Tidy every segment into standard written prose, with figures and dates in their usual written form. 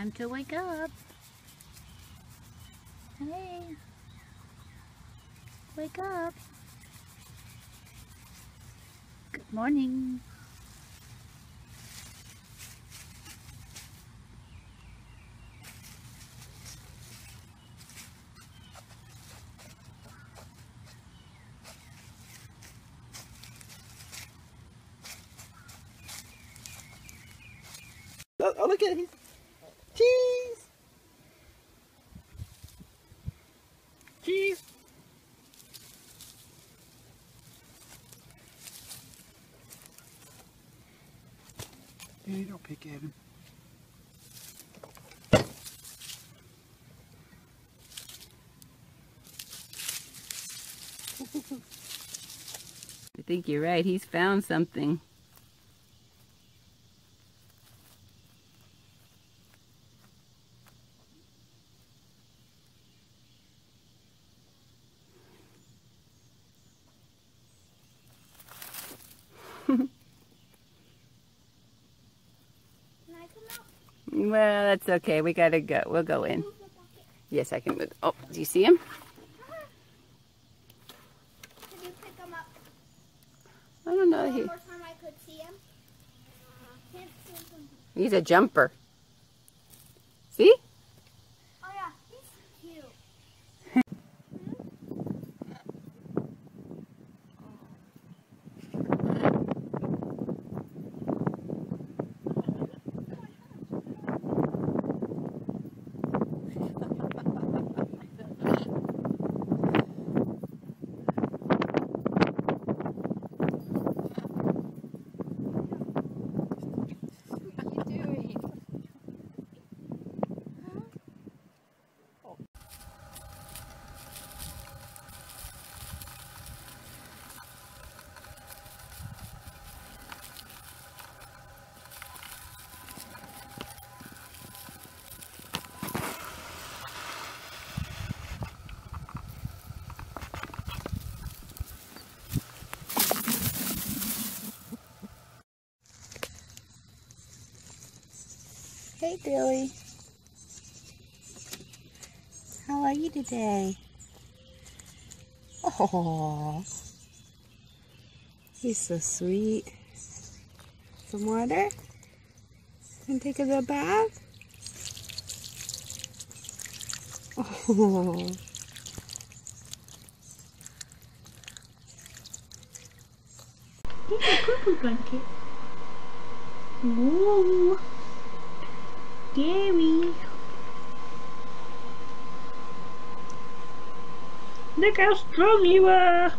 time to wake up. Hey, wake up. Good morning. Oh, look at him. Cheese. Cheese. Hey, don't pick at him. I think you're right. He's found something. Well, that's okay. We gotta go. We'll go in. Yes, I can move. Oh, do you see him? Could you pick him up? I don't know. One more time I could see him. Can't see him. He's a jumper. See? Oh yeah, he's cute. Hey, Dilly. How are you today? Oh, he's so sweet. Some water? And take a little bath? Oh. Take a cuckoo blanket. Whoa. Dammy. Look how strong you are.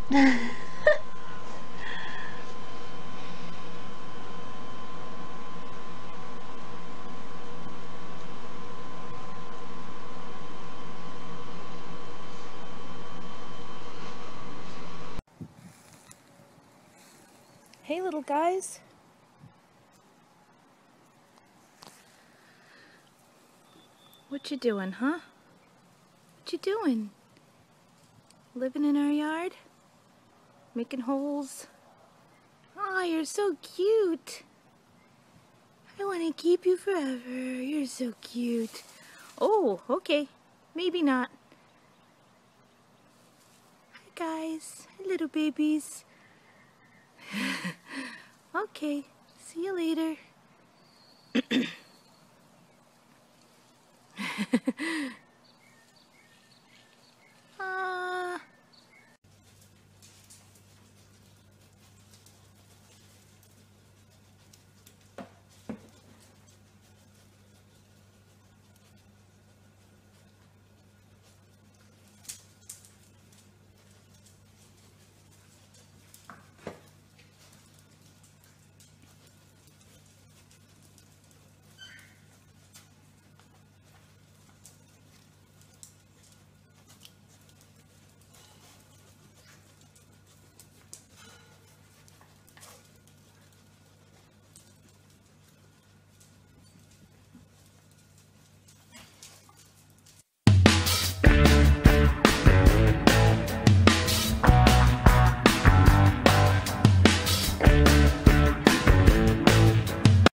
Hey, little guys. What you doing, huh? What you doing? Living in our yard? Making holes? Aw, you're so cute. I want to keep you forever. You're so cute. Oh, okay. Maybe not. Hi, guys. Hi, little babies. Okay. See you later.